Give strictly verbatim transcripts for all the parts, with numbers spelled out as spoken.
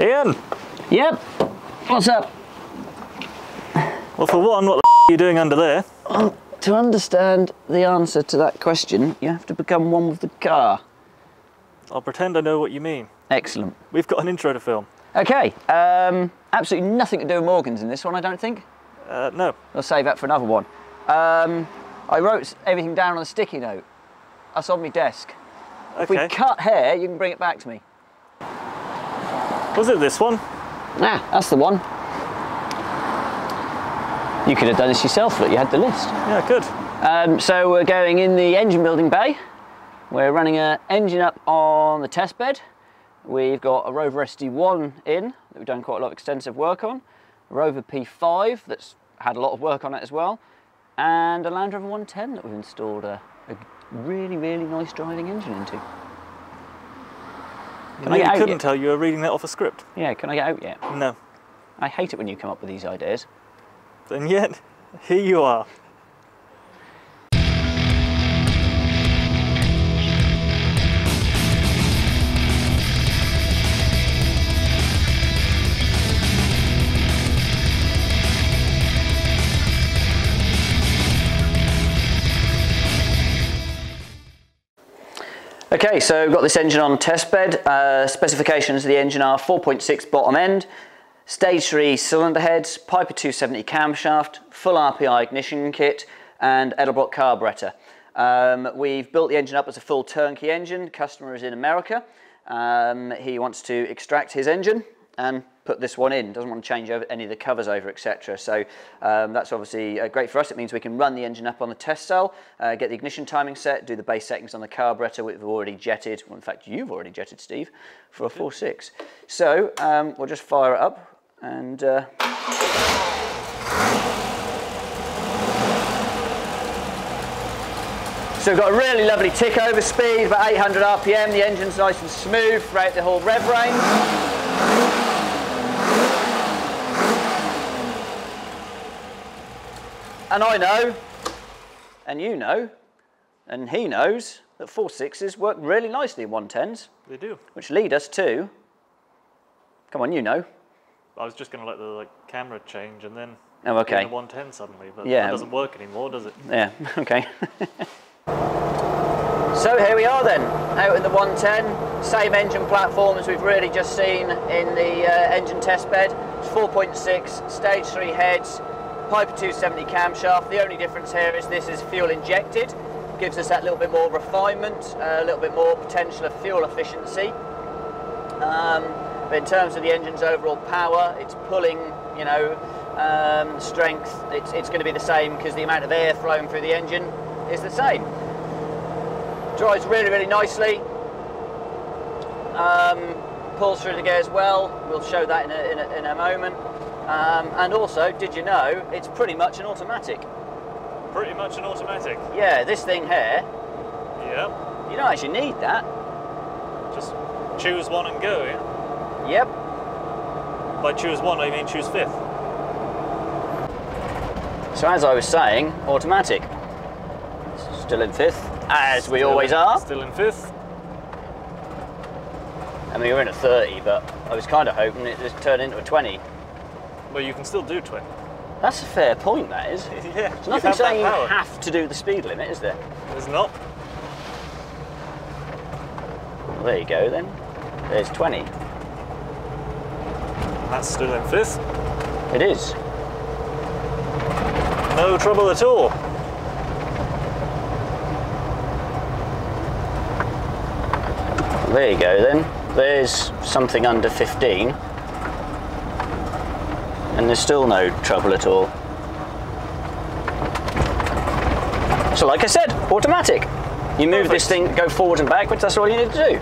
Ian! Yep! What's up? Well, for one, what the f are you doing under there? Um, to understand the answer to that question, you have to become one with the car. I'll pretend I know what you mean. Excellent. We've got an intro to film. Okay, um, absolutely nothing to do with Morgan's in this one, I don't think. Uh, no. I'll save that for another one. Um, I wrote everything down on a sticky note. That's on my desk. Okay. If we cut hair, you can bring it back to me. Was it this one? Nah, that's the one. You could have done this yourself, but you had the list. Yeah, good. Um, so we're going in the engine building bay. We're running an engine up on the test bed. We've got a Rover S D one in that we've done quite a lot of extensive work on, a Rover P five that's had a lot of work on it as well, and a Land Rover one ten that we've installed a, a really, really nice driving engine into. Can I get out yet? Couldn't tell you were reading that off a script. Yeah, can I get out yet? No. I hate it when you come up with these ideas. And yet, here you are. Okay, so we've got this engine on test bed. Uh, specifications of the engine are four point six bottom end, stage three cylinder heads, Piper two seventy camshaft, full R P I ignition kit, and Edelbrock carburetor. Um, we've built the engine up as a full turnkey engine. Customer is in America. Um, he wants to extract his engine and put this one in. Doesn't want to change over any of the covers over, et cetera. So um, that's obviously uh, great for us. It means we can run the engine up on the test cell, uh, get the ignition timing set, do the base settings on the carburetor. We've already jetted, well, in fact, you've already jetted, Steve, for a four point six. So um, we'll just fire it up and... Uh... So we've got a really lovely tick over speed, about eight hundred R P M. The engine's nice and smooth throughout the whole rev range. And I know, and you know, and he knows that four point sixes work really nicely in one tens. They do. Which lead us to, come on, you know. I was just going to let the like, camera change and then oh, okay. the one ten suddenly, but yeah. That doesn't work anymore, does it? Yeah, okay. So here we are then, out in the one ten, same engine platform as we've really just seen in the uh, engine test bed. It's four point six, stage three heads, Piper two seventy camshaft. The only difference here is this is fuel injected, gives us that little bit more refinement, a little bit more potential of fuel efficiency. Um, but in terms of the engine's overall power, it's pulling, you know, um, strength, it's, it's going to be the same because the amount of air flowing through the engine is the same. Drives really, really nicely. Um, pulls through the gears well. We'll show that in a, in a, in a moment. Um, and also, did you know, it's pretty much an automatic. Pretty much an automatic? Yeah, this thing here. Yeah. You don't actually need that. Just choose one and go, yeah? Yep. By choose one, I mean choose fifth. So as I was saying, automatic. Still in fifth, as we still, always are. Still in fifth. I mean, we're in a thirty, but I was kind of hoping it just turned into a twenty. Well, you can still do twenty. That's a fair point, that is. Yeah. There's nothing saying you have to do the speed limit, is there? There's not. Well, there you go, then. There's twenty. That's still in fifth. It is. No trouble at all. Well, there you go, then. There's something under fifteen. And there's still no trouble at all. So like I said, automatic. You move Perfect. This thing, go forward and backwards, that's all you need to do.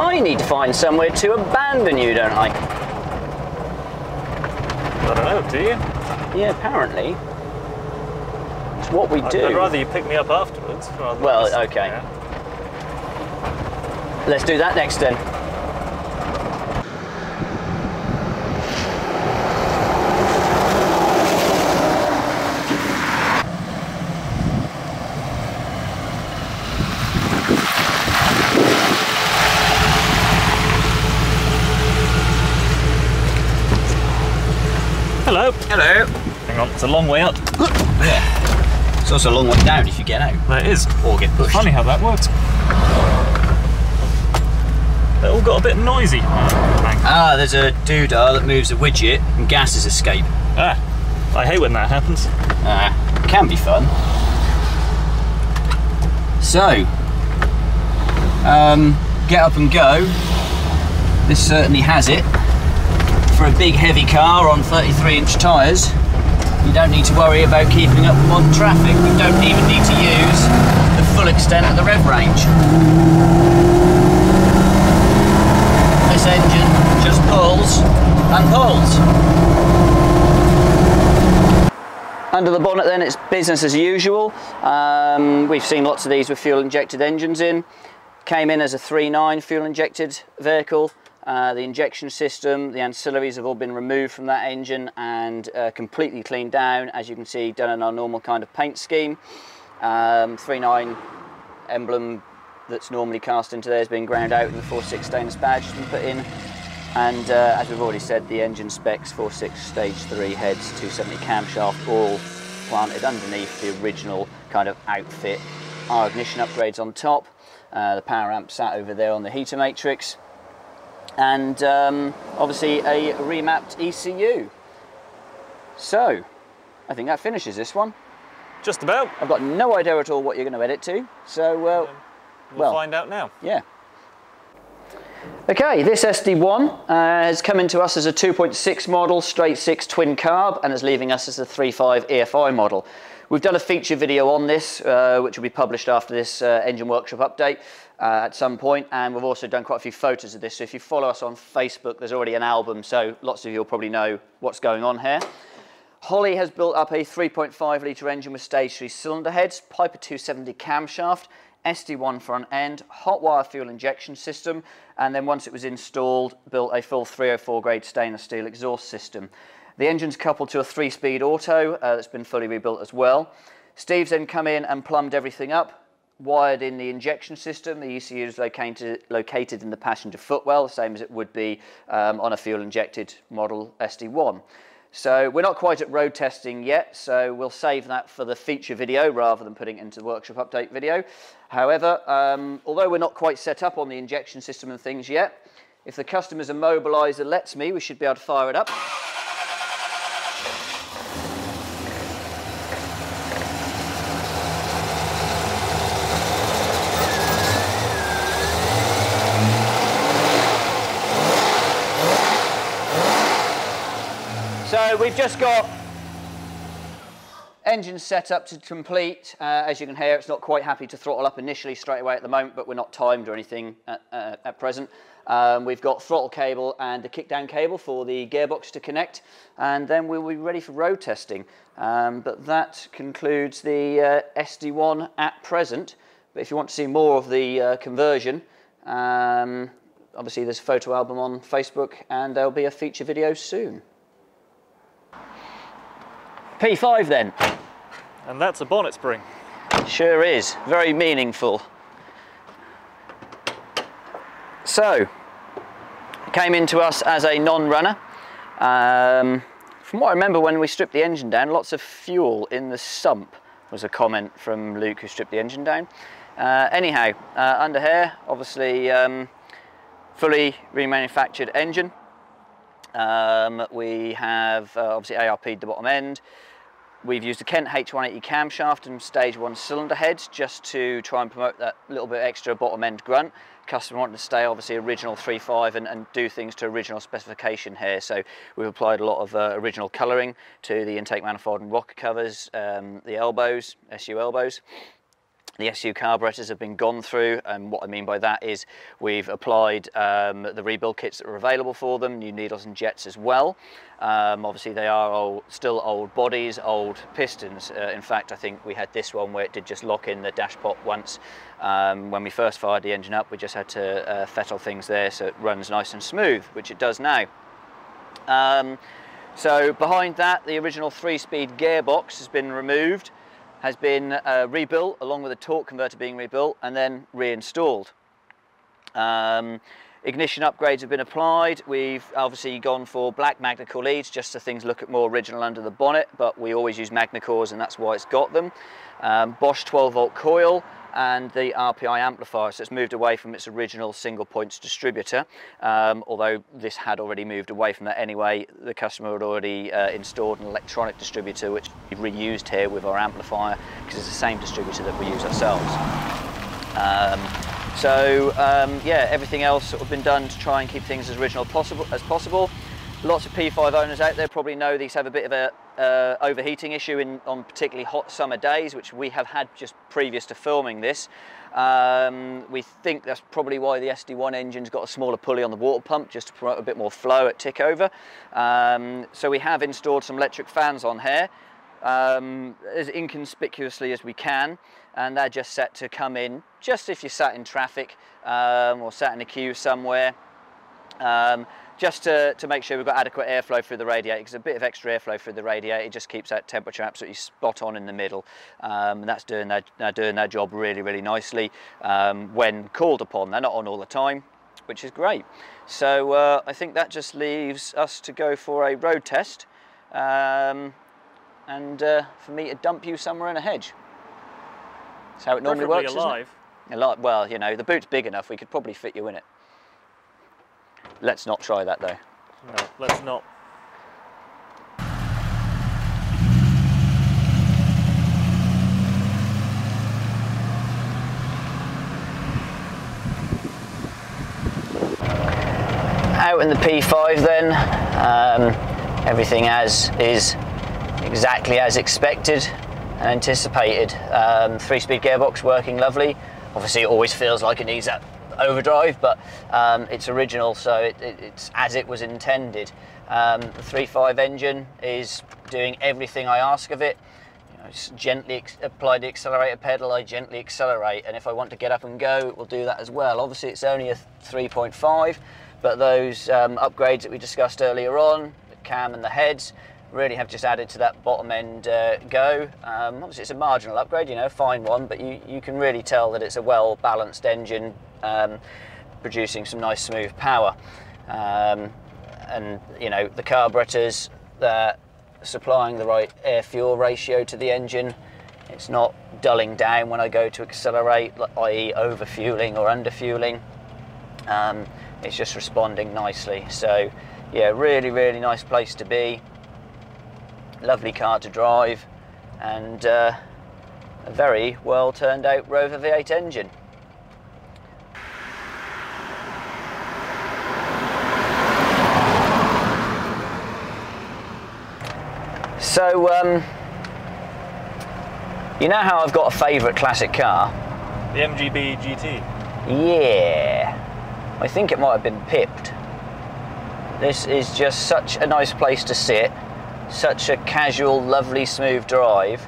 I need to find somewhere to abandon you, don't I? I don't know, do you? Yeah, apparently. It's what we I'd, do. I'd rather you pick me up afterwards. Rather well, than okay. There. Let's do that next then. Hello. Hang on, it's a long way up. Yeah. It's also a long way down if you get out. There it is. Or get pushed. Funny how that works. They all got a bit noisy. Ah, there's a doodah that moves a widget and gases escape. Ah, I hate when that happens. Ah, it can be fun. So, um, get up and go. This certainly has it. For a big heavy car on thirty-three inch tyres, you don't need to worry about keeping up with modern traffic. We don't even need to use the full extent of the rev range. This engine just pulls and pulls. Under the bonnet then, it's business as usual. Um, we've seen lots of these with fuel injected engines in. Came in as a three point nine fuel injected vehicle. Uh, the injection system, the ancillaries have all been removed from that engine and uh, completely cleaned down, as you can see, done in our normal kind of paint scheme. Um, three point nine emblem that's normally cast into there has been ground out and the four point six stainless badge has been put in. And uh, as we've already said, the engine specs, four point six stage three heads, two seventy camshaft, all planted underneath the original kind of outfit. Our ignition upgrades on top, uh, the power amp sat over there on the heater matrix. And um, obviously a remapped E C U. So, I think that finishes this one. Just about. I've got no idea at all what you're going to edit to, so... Uh, um, we'll, well find out now. Yeah. Okay, this S D one uh, has come into us as a two point six model, straight six twin carb, and is leaving us as a three point five E F I model. We've done a feature video on this, uh, which will be published after this uh, engine workshop update uh, at some point, and we've also done quite a few photos of this, so if you follow us on Facebook, there's already an album, so lots of you will probably know what's going on here. Holly has built up a three point five litre engine with stage three cylinder heads, Piper two seventy camshaft, S D one front end, hot wire fuel injection system, and then once it was installed, built a full three oh four grade stainless steel exhaust system. The engine's coupled to a three-speed auto uh, that's been fully rebuilt as well. Steve's then come in and plumbed everything up, wired in the injection system. The E C U is located, located in the passenger footwell, same as it would be um, on a fuel-injected model S D one. So we're not quite at road testing yet, so we'll save that for the feature video rather than putting it into the workshop update video. However, um, although we're not quite set up on the injection system and things yet, if the customer's immobiliser lets me, we should be able to fire it up. So we've just got engine set up to complete. Uh, as you can hear, it's not quite happy to throttle up initially straight away at the moment, but we're not timed or anything at, uh, at present. Um, we've got throttle cable and a kickdown cable for the gearbox to connect, and then we'll be ready for road testing. Um, but that concludes the uh, S D one at present. But if you want to see more of the uh, conversion, um, obviously there's a photo album on Facebook, and there'll be a feature video soon. P five then. And that's a bonnet spring. Sure is, very meaningful. So, it came into us as a non-runner. Um, from what I remember when we stripped the engine down, lots of fuel in the sump was a comment from Luke who stripped the engine down. Uh, anyhow, uh, under here, obviously um, fully remanufactured engine. Um, we have uh, obviously A R P'd the bottom end. We've used a Kent H one eighty camshaft and stage one cylinder heads just to try and promote that little bit extra bottom end grunt. Customer wanted to stay obviously original three point five and, and do things to original specification here. So we've applied a lot of uh, original colouring to the intake manifold and rocker covers, um, the elbows, S U elbows. The S U carburetors have been gone through, and what I mean by that is we've applied um, the rebuild kits that are available for them, new needles and jets as well. Um, obviously they are old, still old bodies, old pistons. Uh, in fact, I think we had this one where it did just lock in the dash pot once. Um, when we first fired the engine up, we just had to uh, fettle things there so it runs nice and smooth, which it does now. Um, so behind that, the original three-speed gearbox has been removed. Has been uh, rebuilt, along with the torque converter being rebuilt and then reinstalled. Um, Ignition upgrades have been applied. We've obviously gone for black MagnaCore leads just so things look more original under the bonnet, but we always use MagnaCores and that's why it's got them. Um, Bosch twelve volt coil and the R P I amplifier, so it's moved away from its original single points distributor, um, although this had already moved away from that anyway. The customer had already uh, installed an electronic distributor which we've reused here with our amplifier because it's the same distributor that we use ourselves. Um, So um, yeah, everything else sort of been done to try and keep things as original possible as possible. Lots of P five owners out there probably know these have a bit of a uh, overheating issue in on particularly hot summer days, which we have had just previous to filming this. Um, we think that's probably why the S D one engine's got a smaller pulley on the water pump, just to promote a bit more flow at tick over. Um, so we have installed some electric fans on here. Um, as inconspicuously as we can, and they're just set to come in just if you're sat in traffic um, or sat in a queue somewhere, um, just to, to make sure we've got adequate airflow through the radiator, because a bit of extra airflow through the radiator just keeps that temperature absolutely spot on in the middle, um, and that's doing their, they're doing their job really really nicely um, when called upon. They're not on all the time, which is great. So uh, I think that just leaves us to go for a road test um, and uh, for me to dump you somewhere in a hedge. That's how it normally Preferably works, alive. Isn't it? A lot, well, you know, the boot's big enough, we could probably fit you in it. Let's not try that, though. No, let's not. Out in the P five, then, um, everything as is exactly as expected and anticipated. Um, three-speed gearbox working lovely. Obviously it always feels like it needs that overdrive, but um, it's original, so it, it, it's as it was intended. Um, the three point five engine is doing everything I ask of it. You know, just gently apply the accelerator pedal, I gently accelerate, and if I want to get up and go, it will do that as well. Obviously it's only a three point five, but those um, upgrades that we discussed earlier on, the cam and the heads, really have just added to that bottom end uh, go. Um, obviously it's a marginal upgrade, you know, a fine one, but you, you can really tell that it's a well balanced engine, um, producing some nice smooth power. Um, and you know, the carburetors, they're supplying the right air fuel ratio to the engine. It's not dulling down when I go to accelerate, that is over fueling or under fueling. Um, it's just responding nicely. So yeah, really, really nice place to be. Lovely car to drive, and uh, a very well turned out Rover V eight engine. So um, you know how I've got a favourite classic car? The M G B G T. Yeah, I think it might have been pipped. This is just such a nice place to sit. Such a casual, lovely, smooth drive.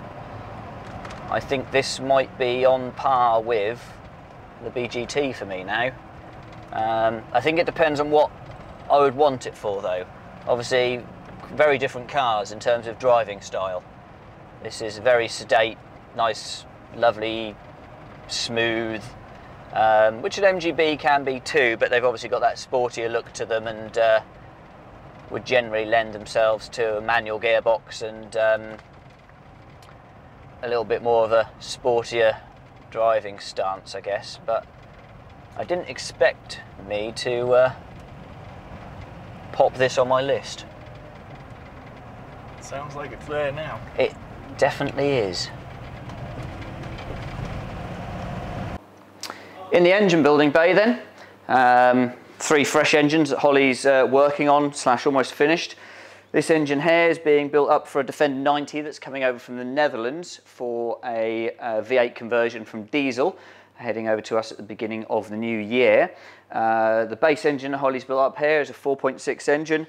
I think this might be on par with the B G T for me now. Um, I think it depends on what I would want it for, though. Obviously, very different cars in terms of driving style. This is very sedate, nice, lovely, smooth, um, which an M G B can be too, but they've obviously got that sportier look to them, and uh, would generally lend themselves to a manual gearbox and um, a little bit more of a sportier driving stance, I guess. But I didn't expect me to uh, pop this on my list. It sounds like it's there now. It definitely is. In the engine building bay, then, um, three fresh engines that Holly's uh, working on slash almost finished. This engine here is being built up for a Defender ninety that's coming over from the Netherlands for a uh, V eight conversion from diesel, heading over to us at the beginning of the new year. Uh, the base engine Holly's built up here is a four point six engine,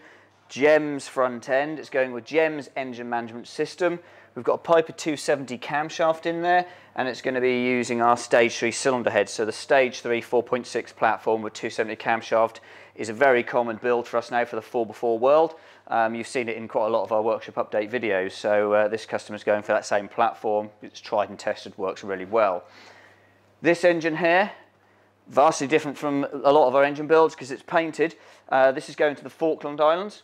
GEMS front end. It's going with GEMS engine management system. We've got a Piper two seventy camshaft in there, and it's going to be using our stage three cylinder head. So the stage three four point six platform with two seventy camshaft is a very common build for us now for the four by four world. Um, you've seen it in quite a lot of our workshop update videos. So uh, this customer's going for that same platform. It's tried and tested, works really well. This engine here, vastly different from a lot of our engine builds because it's painted. Uh, this is going to the Falkland Islands.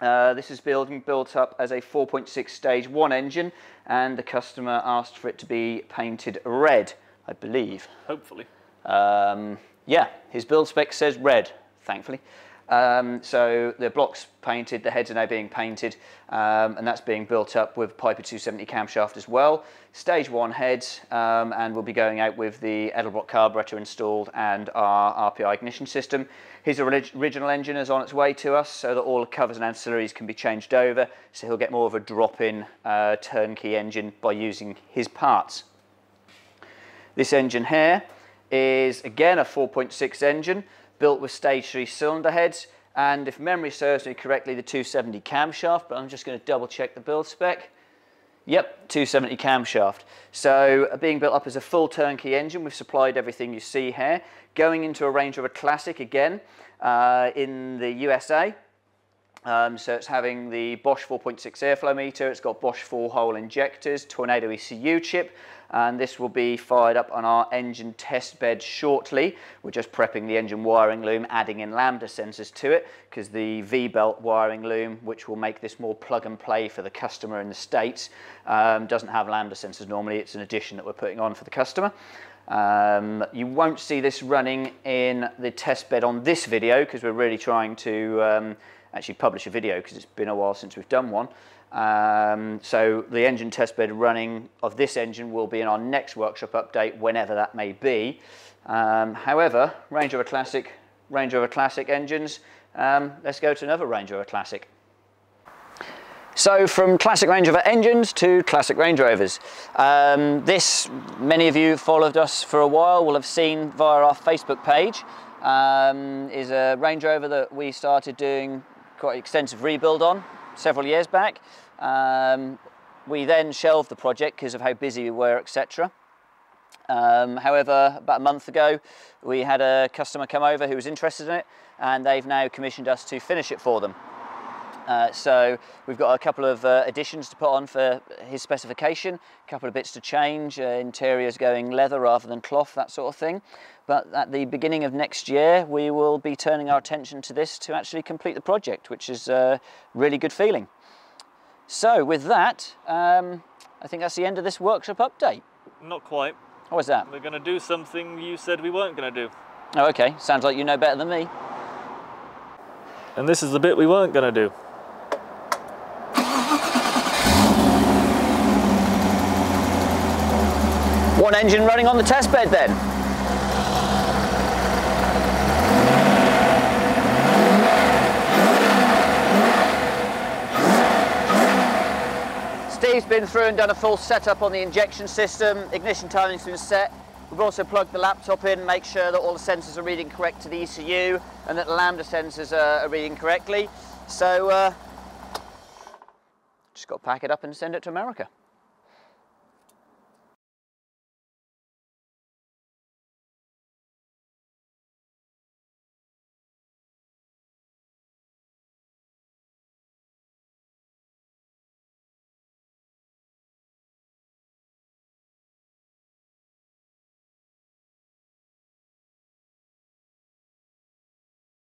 Uh, this is being built up as a four point six stage one engine, and the customer asked for it to be painted red, I believe. Hopefully. Um, yeah, his build spec says red, thankfully. Um, so the block's painted, the heads are now being painted, um, and that's being built up with Piper two seventy camshaft as well. Stage one heads, um, and we'll be going out with the Edelbrock carburetor installed and our R P I ignition system. His original engine is on its way to us so that all the covers and ancillaries can be changed over, so he'll get more of a drop-in uh, turnkey engine by using his parts. This engine here is again a four point six engine, built with stage three cylinder heads, and if memory serves me correctly, the two seventy camshaft, but I'm just going to double check the build spec. Yep, two seventy camshaft. So being built up as a full turnkey engine, we've supplied everything you see here. Going into a Range Rover Classic again uh, in the U S A. Um, so it's having the Bosch four point six airflow meter, it's got Bosch four-hole injectors, Tornado E C U chip, and this will be fired up on our engine test bed shortly. We're just prepping the engine wiring loom, adding in lambda sensors to it, because the V-belt wiring loom, which will make this more plug-and-play for the customer in the States, um, doesn't have lambda sensors normally. It's an addition that we're putting on for the customer. Um, you won't see this running in the test bed on this video, because we're really trying to um, actually publish a video, because it's been a while since we've done one. Um, so the engine testbed running of this engine will be in our next workshop update, whenever that may be. Um, however, Range Rover Classic, Range Rover Classic engines, um, let's go to another Range Rover Classic. So from classic Range Rover engines to classic Range Rovers. Um, this, many of you followed us for a while will have seen via our Facebook page, um, is a Range Rover that we started doing quite an extensive rebuild on several years back. Um, we then shelved the project because of how busy we were, et cetera. Um, however, about a month ago, we had a customer come over who was interested in it, and they've now commissioned us to finish it for them. Uh, so we've got a couple of uh, additions to put on for his specification, a couple of bits to change, uh, interiors going leather rather than cloth, that sort of thing. But at the beginning of next year, we will be turning our attention to this to actually complete the project, which is a really good feeling. So with that, um, I think that's the end of this workshop update. Not quite. What was that? We're going to do something you said we weren't going to do. Oh, okay. Sounds like you know better than me. And this is the bit we weren't going to do. One engine running on the test bed then. Steve's been through and done a full setup on the injection system. Ignition timing's been set. We've also plugged the laptop in, make sure that all the sensors are reading correct to the E C U and that the lambda sensors are reading correctly. So uh, just got to pack it up and send it to America.